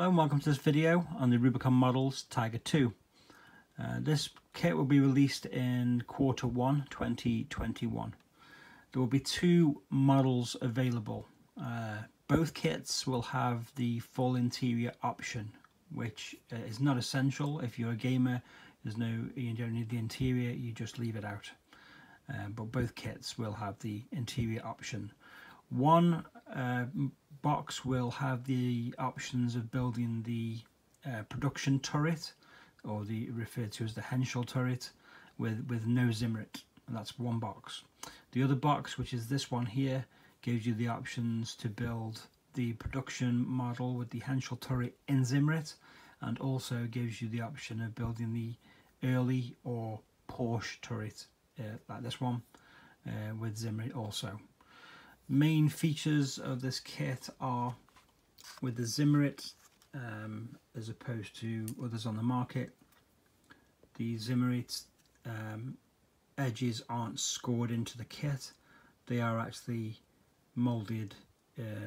Hello and welcome to this video on the Rubicon Models Tiger II. This kit will be released in quarter one 2021. There will be two models available. Both kits will have the full interior option, which is not essential. If you're a gamer, you don't need the interior, you just leave it out. But both kits will have the interior option. One box will have the options of building the production turret, or the referred to as the Henschel turret, with no Zimmerit, and that's one box. The other box, which is this one here, gives you the options to build the production model with the Henschel turret in Zimmerit, and also gives you the option of building the early or Porsche turret, like this one, with Zimmerit also. Main features of this kit are, with the Zimmerit as opposed to others on the market, the Zimmerit edges aren't scored into the kit. They are actually molded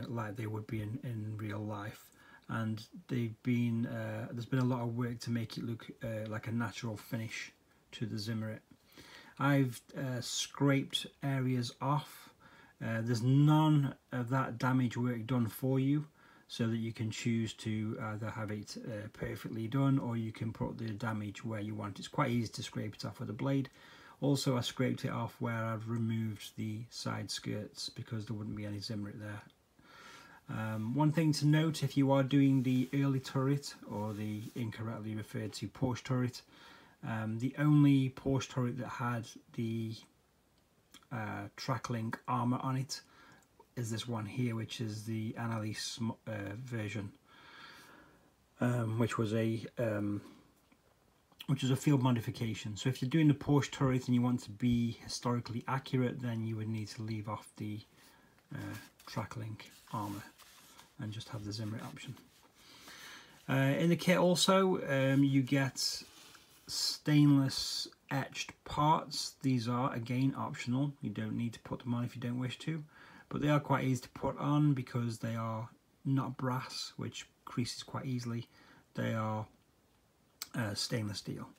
like they would be in real life, and they've been there's been a lot of work to make it look like a natural finish to the Zimmerit. I've scraped areas off. There's none of that damage work done for you, so that you can choose to either have it perfectly done, or you can put the damage where you want. It's quite easy to scrape it off with a blade. Also, I scraped it off where I've removed the side skirts because there wouldn't be any Zimmerit there. One thing to note, if you are doing the early turret, or the incorrectly referred to Porsche turret, the only Porsche turret that had the Tracklink armor on it is this one here, which is the Annalise version, which was a field modification. So if you're doing the Porsche turret and you want to be historically accurate, then you would need to leave off the Tracklink armor and just have the Zimmerit option. In the kit also, you get stainless etched parts. These are again optional. You don't need to put them on if you don't wish to, but they are quite easy to put on because they are not brass, which creases quite easily. They are stainless steel,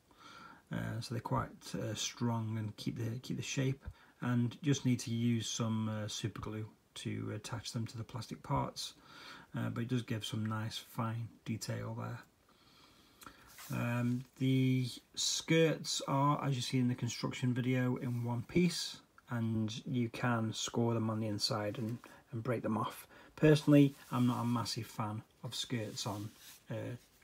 so they're quite strong and keep the shape, and just need to use some super glue to attach them to the plastic parts, but it does give some nice fine detail there. The skirts are, as you see in the construction video, in one piece, and you can score them on the inside and break them off. Personally, I'm not a massive fan of skirts on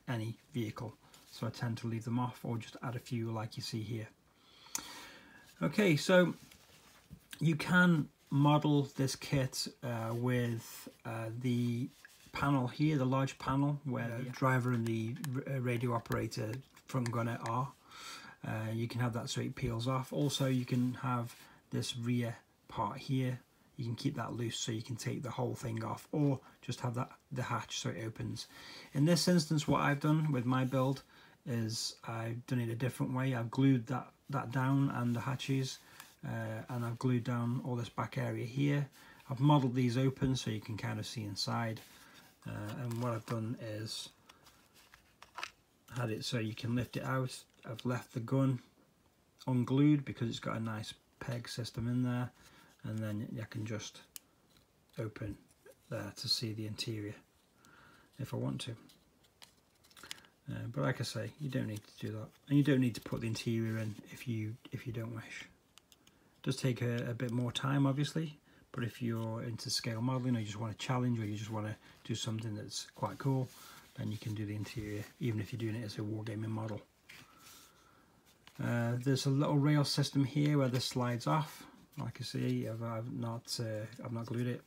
any vehicle, so I tend to leave them off or just add a few like you see here. Okay, so you can model this kit with the panel here, the large panel where the driver and the radio operator front gunner are. You can have that so it peels off. Also, you can have this rear part here, you can keep that loose so you can take the whole thing off, or just have that the hatch so it opens. In this instance, what I've done with my build is I've done it a different way. I've glued that down and the hatches, and I've glued down all this back area here. I've modeled these open so you can kind of see inside. And what I've done is had it so you can lift it out. I've left the gun unglued because it's got a nice peg system in there, and then I can just open there to see the interior if I want to. But like I say, you don't need to do that, and you don't need to put the interior in if you don't wish. It does take a bit more time, obviously. But if you're into scale modelling, or you just want to challenge, or you just want to do something that's quite cool, then you can do the interior, even if you're doing it as a wargaming model. There's a little rail system here where this slides off. Like you see, I've not glued it,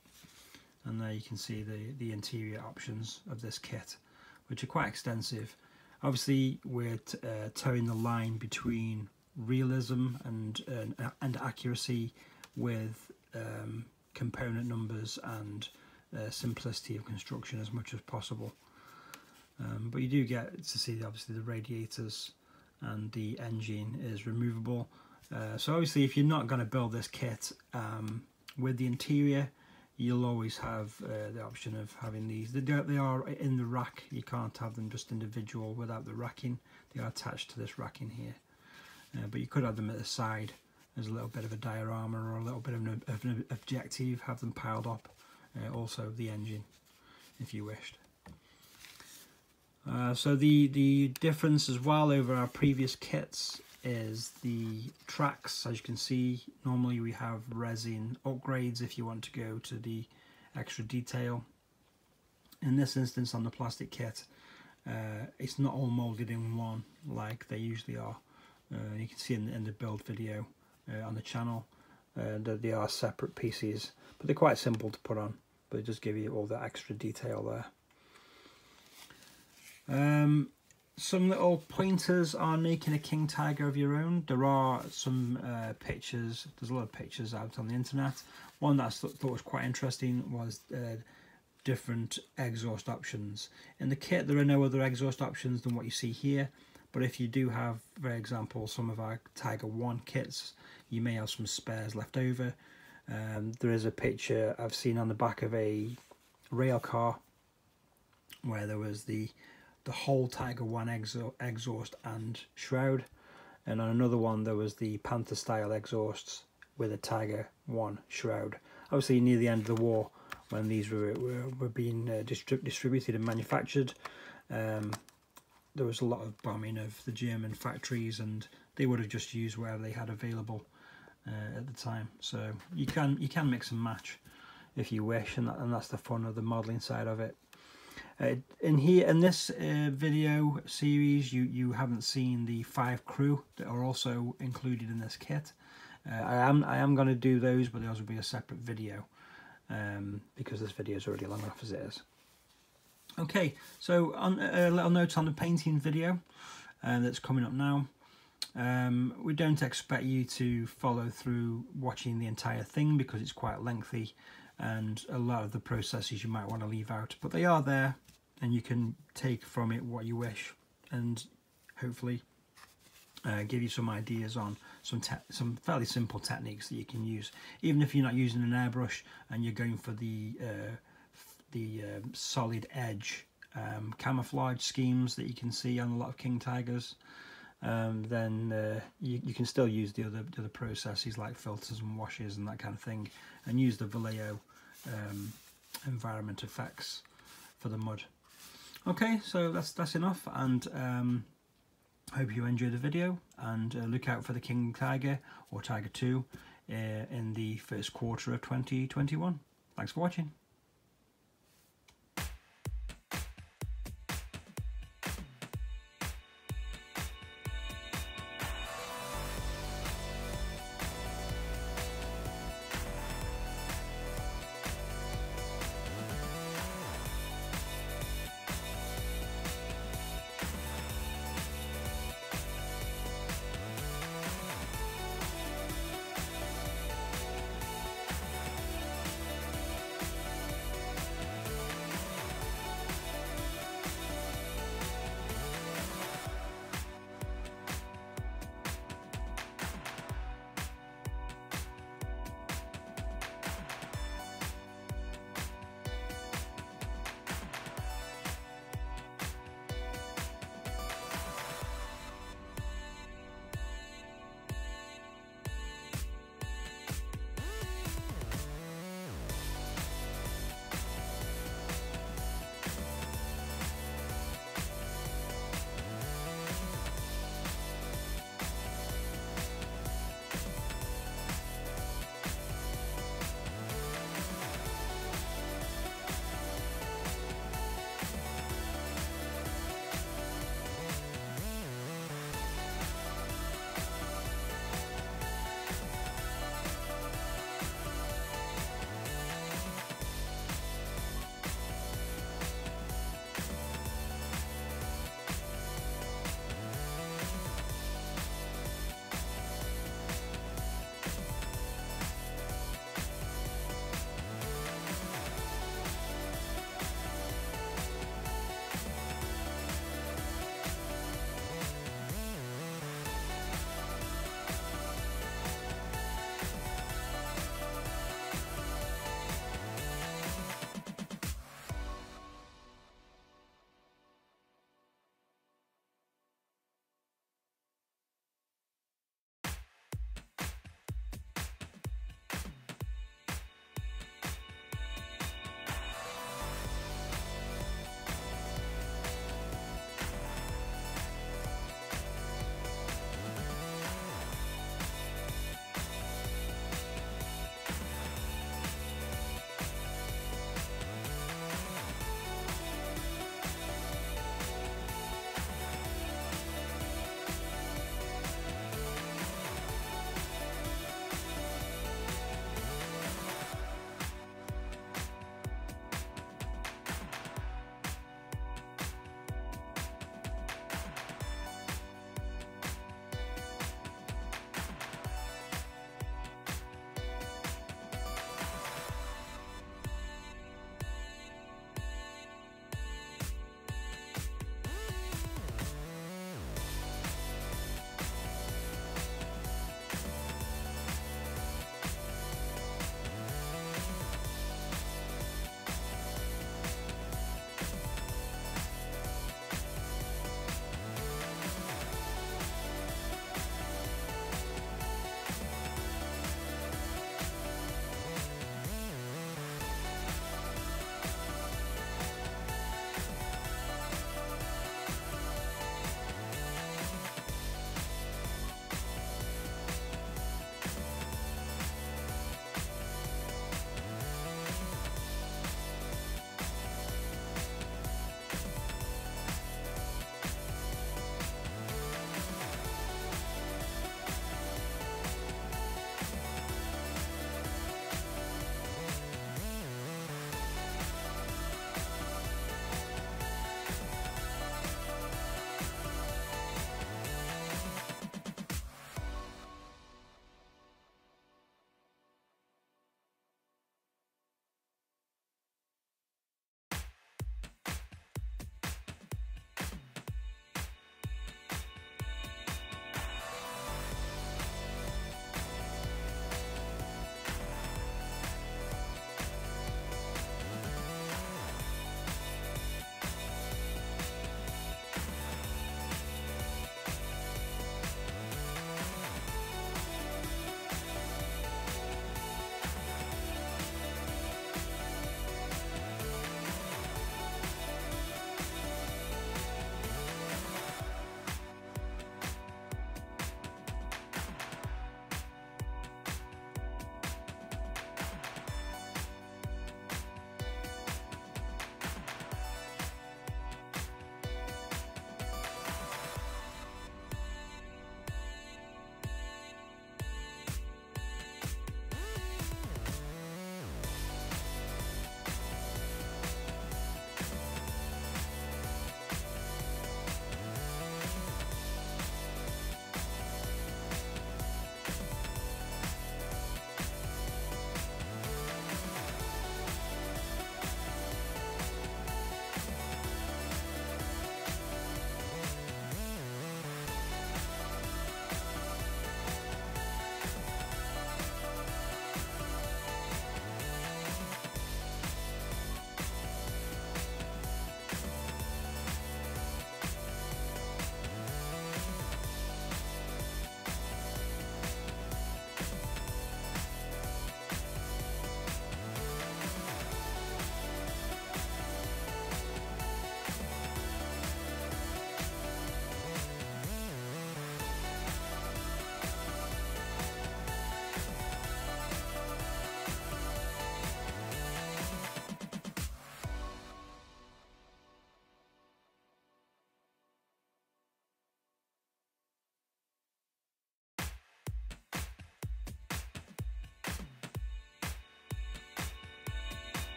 and there you can see the interior options of this kit, which are quite extensive. Obviously, we're towing the line between realism and accuracy with component numbers and simplicity of construction as much as possible, but you do get to see obviously the radiators, and the engine is removable, so obviously if you're not going to build this kit with the interior, you'll always have the option of having these. They are in the rack. You can't have them just individual without the racking. They are attached to this racking here. But you could have them at the side as a little bit of a diorama or a little bit of an objective. Have them piled up. Also the engine, if you wished. So the difference as well over our previous kits is the tracks. As you can see, normally we have resin upgrades if you want to go to the extra detail. In this instance, on the plastic kit, it's not all molded in one like they usually are. You can see in the build video on the channel that they are separate pieces, but they're quite simple to put on, but it does give you all that extra detail there. Some little pointers on making a King Tiger of your own. There are some pictures, there's a lot of pictures out on the internet. One that I thought was quite interesting was different exhaust options. In the kit there are no other exhaust options than what you see here, but if you do have, for example, some of our Tiger I kits, you may have some spares left over. There is a picture I've seen on the back of a rail car where there was the whole Tiger I exhaust and shroud, and on another one there was the Panther style exhausts with a Tiger I shroud. Obviously near the end of the war, when these were being distributed and manufactured, there was a lot of bombing of the German factories, and they would have just used where they had available at the time. So you can mix and match if you wish, and that's the fun of the modelling side of it. In this video series, you haven't seen the 5 crew that are also included in this kit. I am going to do those, but those will be a separate video because this video is already long enough as it is. Okay, so on a little note on the painting video that's coming up now. We don't expect you to follow through watching the entire thing because it's quite lengthy, and a lot of the processes you might want to leave out, but they are there and you can take from it what you wish, and hopefully give you some ideas on some fairly simple techniques that you can use, even if you're not using an airbrush and you're going for the solid edge camouflage schemes that you can see on a lot of King Tigers. Then you can still use the other processes like filters and washes and that kind of thing, and use the Vallejo environment effects for the mud. Okay, so that's enough, and hope you enjoy the video, and look out for the King Tiger or Tiger II in the first quarter of 2021. Thanks for watching.